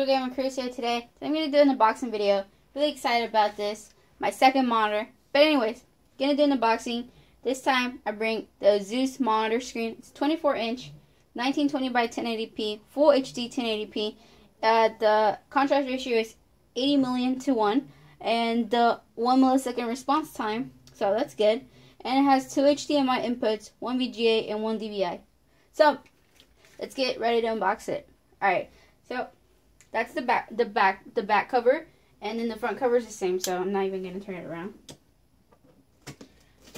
Video Gamer Chris here today. So I'm going to do an unboxing video. Really excited about this. My second monitor. But anyways, going to do an unboxing. This time I bring the ASUS monitor screen. It's 24 inch, 1920 by 1080p, full HD 1080p. The contrast ratio is 80 million to 1. And the 1 millisecond response time. So that's good. And it has 2 HDMI inputs, 1 VGA and 1 DVI. So let's get ready to unbox it. Alright, so that's the back cover, and then the front cover is the same, so I'm not even going to turn it around.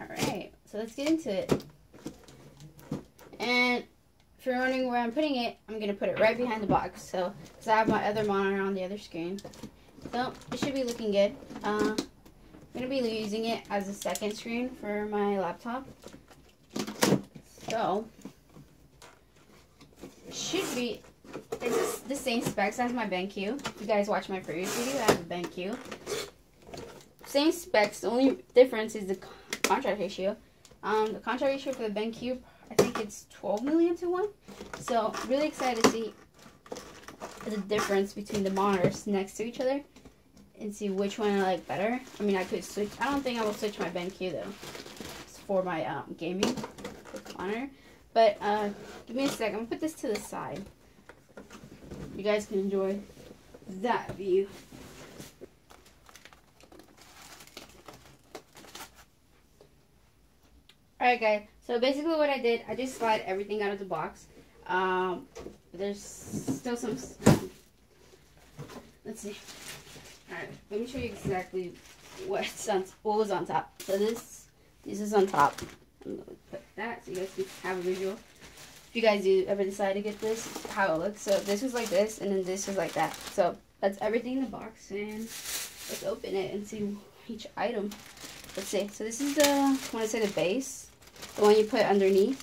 Alright, so let's get into it. And if you're wondering where I'm putting it, I'm going to put it right behind the box, so because I have my other monitor on the other screen. So it should be looking good. I'm going to be using it as a second screen for my laptop. So it should be... It's the same specs as my BenQ. You guys watched my previous video, I have a BenQ. Same specs, the only difference is the contrast ratio. The contrast ratio for the BenQ, I think it's 12 million to 1. So, really excited to see the difference between the monitors next to each other and see which one I like better. I mean, I could switch. I don't think I will switch my BenQ though. It's for my gaming monitor. But, give me a second. I'm going to put this to the side. You guys can enjoy that view. Alright guys, so basically what I did, I just slide everything out of the box. There's still some... Let's see. Alright, let me show you exactly what was on top. So this is on top. I'm going to put that so you guys can have a visual. If you guys do ever decide to get this, how it looks. So this was like this, and then this was like that. So that's everything in the box, and let's open it and see each item. Let's see. So this is the, I want to say the base, the one you put underneath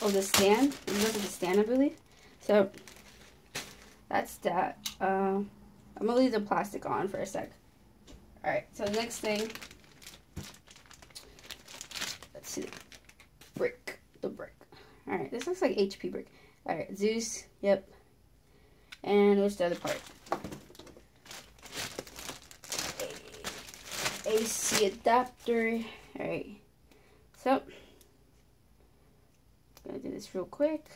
of the stand. This is the stand, I believe. So that's that. I'm gonna leave the plastic on for a sec. All right. So the next thing, let's see, brick, the brick. Alright, this looks like HP brick. Alright, Zeus, yep. And what's the other part? AC adapter. Alright. So, gonna do this real quick.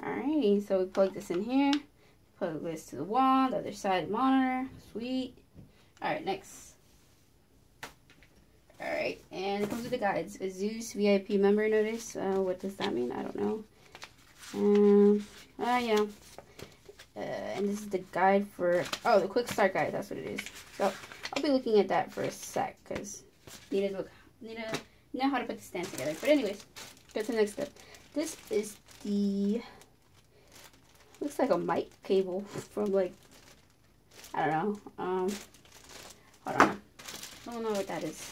Alrighty, so we plug this in here. Plug this to the wall, the other side monitor. Sweet. Alright, next. Alright, and it comes with the guides. ASUS VIP member notice. What does that mean? I don't know. Yeah. And this is the guide for... Oh, the quick start guide. That's what it is. So, I'll be looking at that for a sec. Because I need to know how to put the stand together. But anyways, go to the next step. This is the... Looks like a mic cable from like... I don't know. Hold on. I don't know what that is.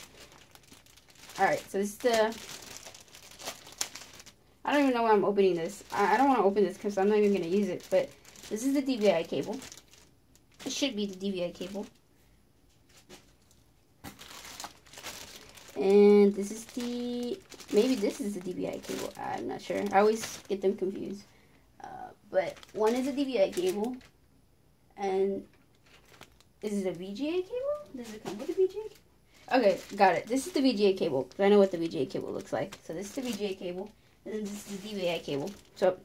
Alright, so this is the... I don't even know why I'm opening this. I don't want to open this because I'm not even going to use it. But this is the DVI cable. It should be the DVI cable. And this is the... Maybe this is the DVI cable. I'm not sure. I always get them confused. But one is a DVI cable. And... Is it a VGA cable? Does it come with a VGA cable? Okay, got it. This is the VGA cable, because I know what the VGA cable looks like. So this is the VGA cable, and then this is the DVI cable. So,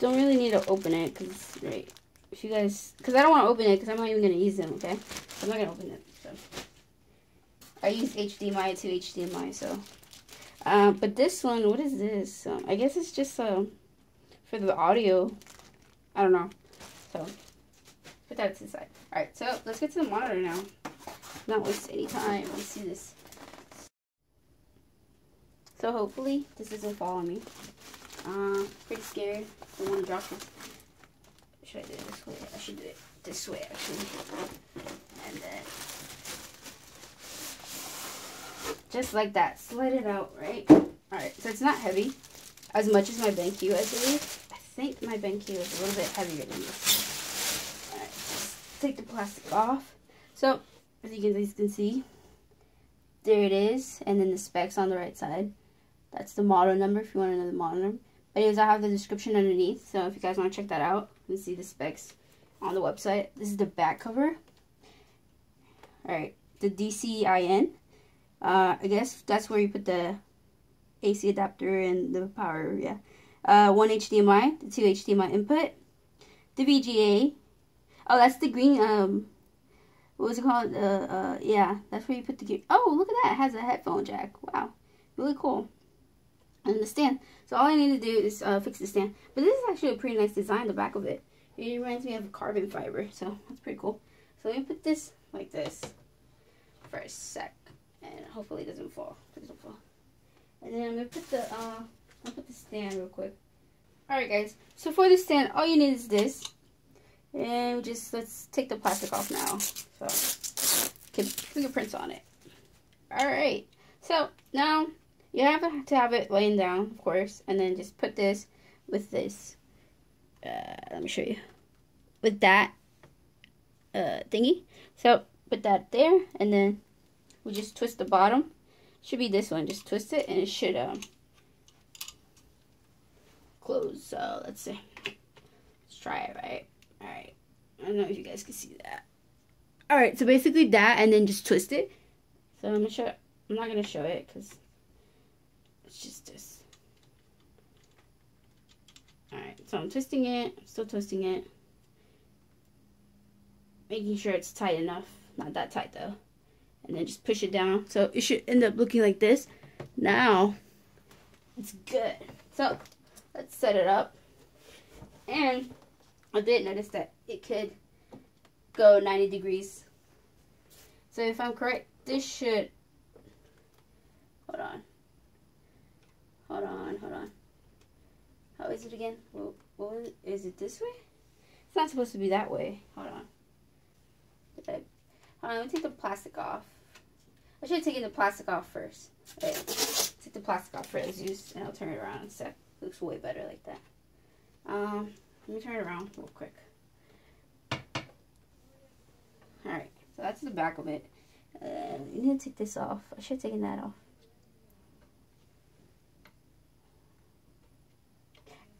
don't really need to open it, because, right, if you guys, because I don't want to open it, because I'm not even going to use them, okay? I'm not going to open it, so. I use HDMI to HDMI, so. But this one, what is this? I guess it's just, for the audio. I don't know. So, put that to the side. Alright, so, let's get to the monitor now. Not waste any time. Let's see this. So hopefully this doesn't fall on me. Pretty scared. I don't want to drop it. Should I do it this way? I should do it this way actually. And then just like that, slide it out, right? Alright, so it's not heavy as much as my BenQ, I believe. I think my BenQ is a little bit heavier than this. Alright, let's take the plastic off. So as you guys can see, there it is, and then the specs on the right side. That's the model number if you want to know the model number. videos, I have the description underneath, so if you guys want to check that out and see the specs on the website. This is the back cover. Alright, the DCI-in. I guess that's where you put the AC adapter and the power, yeah. One HDMI, the two HDMI input. The VGA. Oh, that's the green, what was it called? Yeah, that's where you put the gear. Oh, look at that. It has a headphone jack. Wow. Really cool. And the stand. So all I need to do is fix the stand. But this is actually a pretty nice design, the back of it. It reminds me of carbon fiber. So that's pretty cool. So let me put this like this for a sec. And hopefully it doesn't fall. Please don't fall. And then I'm going to put the, I'll put the stand real quick. Alright guys. So for the stand, all you need is this. And just, let's take the plastic off now, so we can fingerprints on it. Alright, so now you have to have it laying down, of course, and then just put this with this, let me show you, with that thingy. So put that there, and then we just twist the bottom. Should be this one, just twist it, and it should close. So let's see, let's try it, right? Alright, I don't know if you guys can see that. Alright, so basically that, and then just twist it. So I'm gonna show it. I'm not gonna show it because it's just this. Alright, so I'm twisting it, I'm still twisting it. Making sure it's tight enough. Not that tight though. And then just push it down. So it should end up looking like this. Now it's good. So let's set it up. And I did notice that it could go 90 degrees. So if I'm correct, this should, hold on. How is it again? What was it? Is it this way? It's not supposed to be that way. Hold on, let me take the plastic off. I should have taken the plastic off first. Wait, take the plastic off first, and I'll turn it around in a sec. Looks way better like that. Let me turn it around real quick. Alright, so that's the back of it. You need to take this off. I should have taken that off.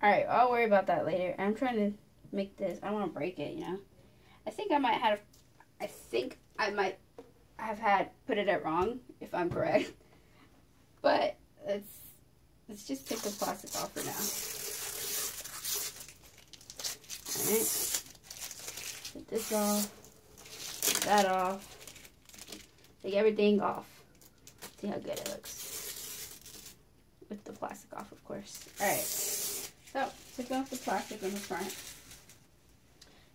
Alright, I'll worry about that later. I'm trying to make this. I don't want to break it, you know. I think I might have put it at wrong, if I'm correct. But let's just take the plastic off for now. Alright, get this off, get that off, take everything off. See how good it looks. With the plastic off, of course. Alright, so take off the plastic on the front.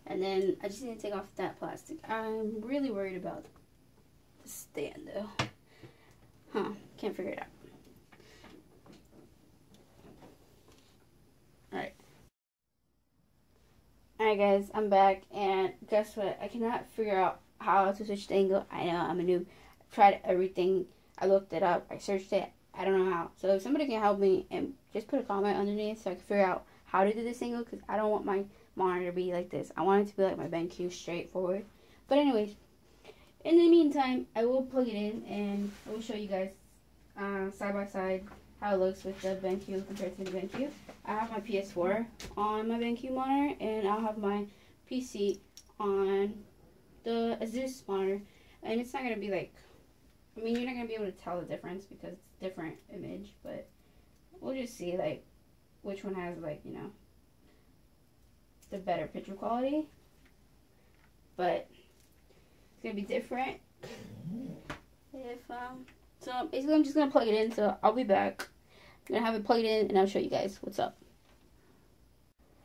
And then I just need to take off that plastic. I'm really worried about the stand though. Huh, can't figure it out. Alright guys, I'm back, and guess what? I cannot figure out how to switch the angle. I know, I'm a noob. I've tried everything. I looked it up. I searched it. I don't know how. So if somebody can help me, and just put a comment underneath so I can figure out how to do this angle, because I don't want my monitor to be like this. I want it to be like my BenQ, straightforward. But anyways, in the meantime, I will plug it in, and I will show you guys side by side how it looks with the BenQ compared to the BenQ. I have my PS4 on my BenQ monitor, and I'll have my PC on the ASUS monitor, and it's not going to be like, I mean, you're not going to be able to tell the difference because it's a different image, but we'll just see, like, which one has, like, you know, the better picture quality, but it's going to be different. If, so basically I'm just going to plug it in, so I'll be back. I'm going to have it plugged in and I'll show you guys what's up.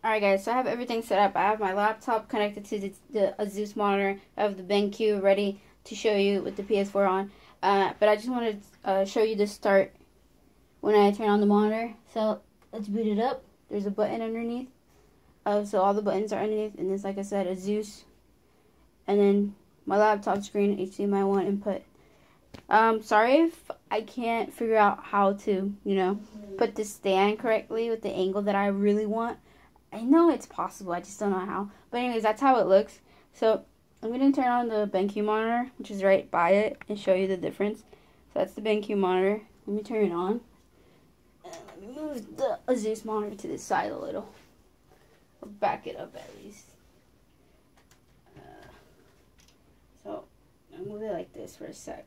Alright guys, so I have everything set up. I have my laptop connected to the ASUS monitor. I have the BenQ ready to show you with the PS4 on. But I just wanted to show you the start when I turn on the monitor. So let's boot it up. There's a button underneath. So all the buttons are underneath, and it's, like I said, ASUS. And then my laptop screen, HDMI 1 input. Sorry if I can't figure out how to, you know, put the stand correctly with the angle that I really want. I know it's possible, I just don't know how. But anyways, that's how it looks. So I'm going to turn on the BenQ monitor, which is right by it, and show you the difference. So that's the BenQ monitor. Let me turn it on. Let me move the ASUS monitor to the side a little. Or back it up at least. So I'll move it like this for a sec.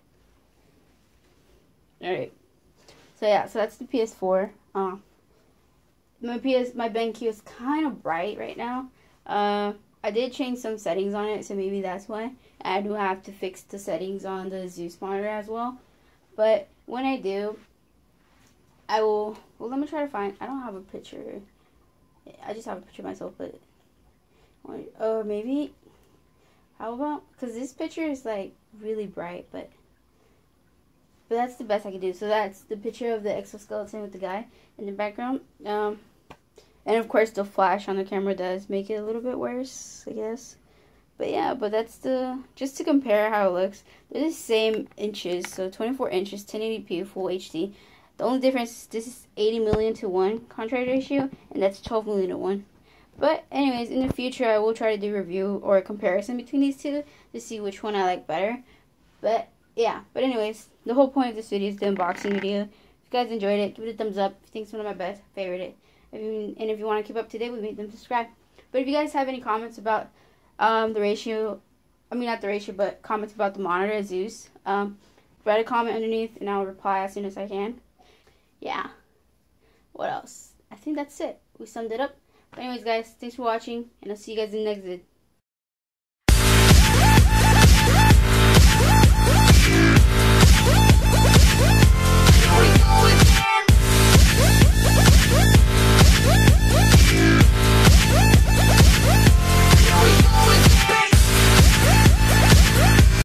Alright. So yeah, so that's the PS4. My BenQ is kind of bright right now. I did change some settings on it, so maybe that's why. I do have to fix the settings on the ASUS monitor as well. But when I do, I will... Well, let me try to find... I don't have a picture. I just have a picture of myself, but... Oh, maybe... How about... Because this picture is, like, really bright, but... But that's the best I can do. So that's the picture of the exoskeleton with the guy in the background. And of course the flash on the camera does make it a little bit worse, I guess. But yeah, but that's the... Just to compare how it looks. They're the same inches. So 24 inches, 1080p, full HD. The only difference is this is 80 million to 1 contrast ratio. And that's 12 million to 1. But anyways, in the future I will try to do a review or a comparison between these two to see which one I like better. But... yeah, but anyways, the whole point of this video is the unboxing video. If you guys enjoyed it, give it a thumbs up. If you think it's one of my best, favorite it. And if you want to keep up to date with me, then subscribe. But if you guys have any comments about the ratio, I mean not the ratio, but comments about the monitor ASUS, write a comment underneath and I'll reply as soon as I can. Yeah. What else? I think that's it. We summed it up. But anyways guys, thanks for watching and I'll see you guys in the next video.